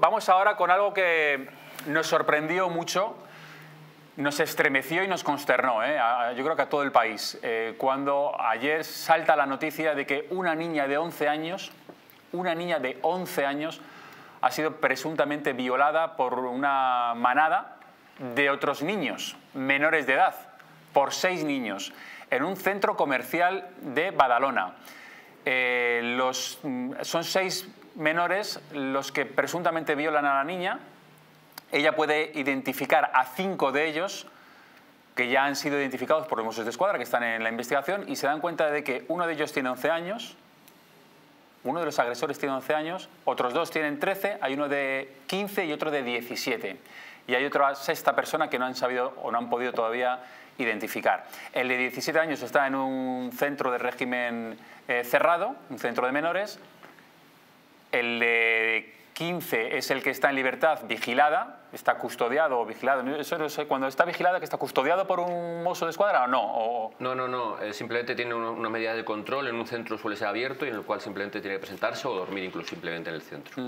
Vamos ahora con algo que nos sorprendió mucho, nos estremeció y nos consternó, yo creo que a todo el país, cuando ayer salta la noticia de que una niña de 11 años, ha sido presuntamente violada por una manada de otros niños, menores de edad, por 6 niños, en un centro comercial de Badalona. Son 6 menores los que presuntamente violan a la niña. Ella puede identificar a 5 de ellos, que ya han sido identificados por los Mossos d'Esquadra, que están en la investigación, y se dan cuenta de que uno de ellos tiene 11 años, uno de los agresores tiene 11 años, otros 2 tienen 13, hay uno de 15 y otro de 17. Y hay otra 6ª persona que no han sabido o no han podido todavía identificar. El de 17 años está en un centro de régimen cerrado, un centro de menores. El de 15 es el que está en libertad vigilada, está custodiado o vigilado. Eso no sé, cuando está vigilada, que está custodiado por un mosso d'esquadra o no. No. Simplemente tiene una medida de control. En un centro suele ser abierto y en el cual simplemente tiene que presentarse o dormir incluso simplemente en el centro.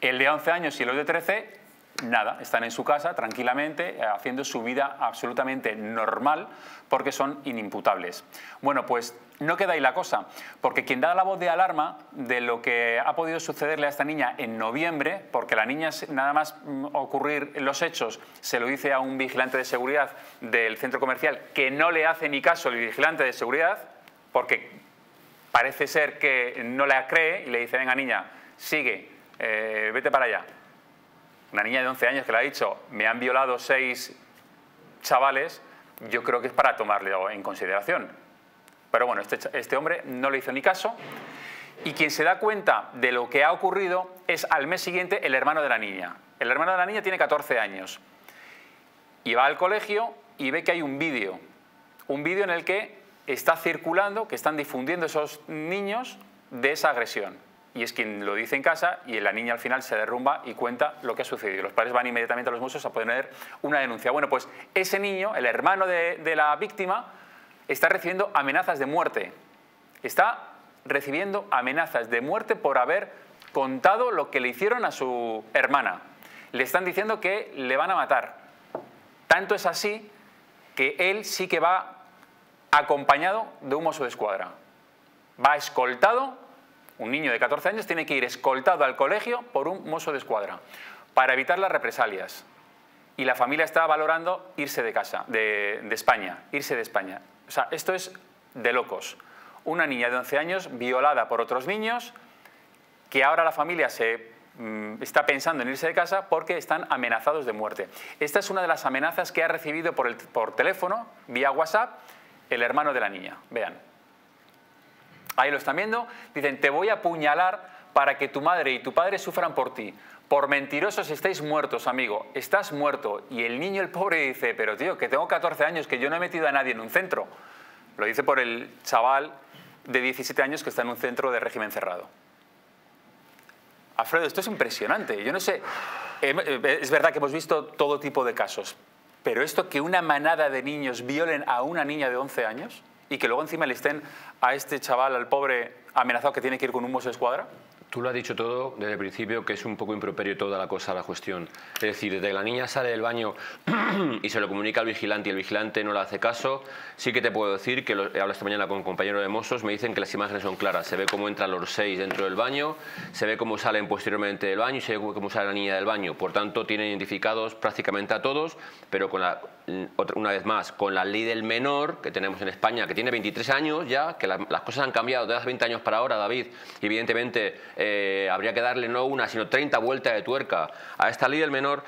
El de 11 años y los de 13, nada, están en su casa tranquilamente haciendo su vida absolutamente normal porque son inimputables. Bueno, pues no queda ahí la cosa, porque quien da la voz de alarma de lo que ha podido sucederle a esta niña en noviembre, porque la niña nada más ocurrir los hechos se lo dice a un vigilante de seguridad del centro comercial, que no le hace ni caso el vigilante de seguridad porque parece ser que no la cree y le dice: venga niña, sigue, vete para allá. Una niña de 11 años que le ha dicho: me han violado 6 chavales, yo creo que es para tomarlo en consideración. Pero bueno, este hombre no le hizo ni caso, y quien se da cuenta de lo que ha ocurrido es al mes siguiente el hermano de la niña. El hermano de la niña tiene 14 años y va al colegio y ve que hay un vídeo en el que está circulando, que están difundiendo esos niños de esa agresión. Y es quien lo dice en casa, y la niña al final se derrumba y cuenta lo que ha sucedido. Los padres van inmediatamente a los Mossos a poner una denuncia. Bueno, pues ese niño, el hermano de la víctima, está recibiendo amenazas de muerte. Está recibiendo amenazas de muerte por haber contado lo que le hicieron a su hermana. Le están diciendo que le van a matar. Tanto es así que él sí que va acompañado de un mosso d'esquadra. Va escoltado. Un niño de 14 años tiene que ir escoltado al colegio por un mosso d'esquadra para evitar las represalias. Y la familia está valorando irse de casa, de España, irse de España. O sea, esto es de locos. Una niña de 11 años violada por otros niños, que ahora la familia está pensando en irse de casa porque están amenazados de muerte. Esta es una de las amenazas que ha recibido por teléfono, vía WhatsApp, el hermano de la niña. Vean. Ahí lo están viendo. Dicen: te voy a apuñalar para que tu madre y tu padre sufran por ti. Por mentirosos estáis muertos, amigo. Estás muerto. Y el niño, el pobre, dice: pero tío, que tengo 14 años, que yo no he metido a nadie en un centro. Lo dice por el chaval de 17 años que está en un centro de régimen cerrado. Alfredo, esto es impresionante. Yo no sé, es verdad que hemos visto todo tipo de casos, pero esto, que una manada de niños violen a una niña de 11 años... y que luego encima le estén a este chaval, al pobre, amenazado que tiene que ir con un mosso d'esquadra. Tú lo has dicho todo desde el principio, que es un poco improperio toda la cosa, la cuestión. Es decir, desde que la niña sale del baño y se lo comunica al vigilante y el vigilante no le hace caso. Sí que te puedo decir, que hablo esta mañana con un compañero de Mossos, me dicen que las imágenes son claras. Se ve cómo entran los 6 dentro del baño, se ve cómo salen posteriormente del baño y se ve cómo sale la niña del baño. Por tanto, tienen identificados prácticamente a todos, pero una vez más, con la ley del menor que tenemos en España, que tiene 23 años ya, que las cosas han cambiado de hace 20 años para ahora, David, y evidentemente... habría que darle no una, sino 30 vueltas de tuerca a esta ley del menor,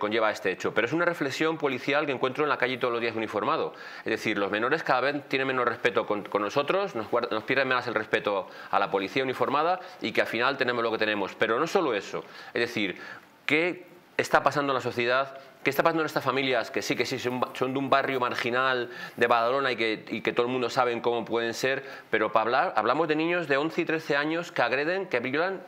conlleva este hecho. Pero es una reflexión policial que encuentro en la calle todos los días uniformado. Es decir, los menores cada vez tienen menos respeto con nosotros, nos pierden más el respeto a la policía uniformada, y que al final tenemos lo que tenemos. Pero no solo eso, es decir, ¿qué está pasando en la sociedad? ¿Qué está pasando en estas familias que sí, son de un barrio marginal de Badalona y que todo el mundo sabe cómo pueden ser? Pero para hablamos de niños de 11 y 13 años que agreden, que violan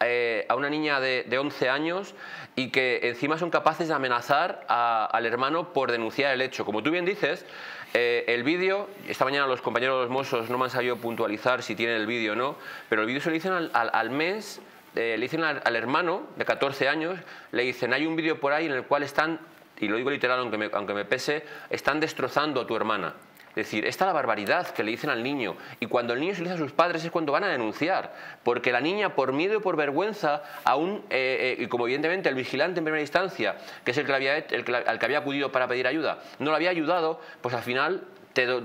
a una niña de 11 años y que encima son capaces de amenazar al hermano por denunciar el hecho. Como tú bien dices, el vídeo, esta mañana los compañeros de los Mossos no me han sabido puntualizar si tienen el vídeo o no, pero el vídeo se lo dicen al mes... le dicen al hermano de 14 años, le dicen, hay un vídeo por ahí en el cual están, y lo digo literal aunque me pese, están destrozando a tu hermana. Es decir, esta es la barbaridad que le dicen al niño, y cuando el niño se lo dice a sus padres es cuando van a denunciar, porque la niña por miedo y por vergüenza aún, y como evidentemente el vigilante en primera instancia, que es al que había acudido para pedir ayuda, no lo había ayudado, pues al final tiene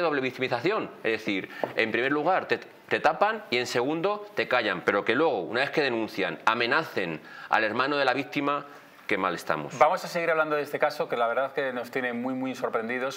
doble victimización. Es decir, en primer lugar te tapan y en segundo te callan, pero que luego, una vez que denuncian, amenacen al hermano de la víctima, qué mal estamos. Vamos a seguir hablando de este caso, que la verdad que nos tiene muy sorprendidos.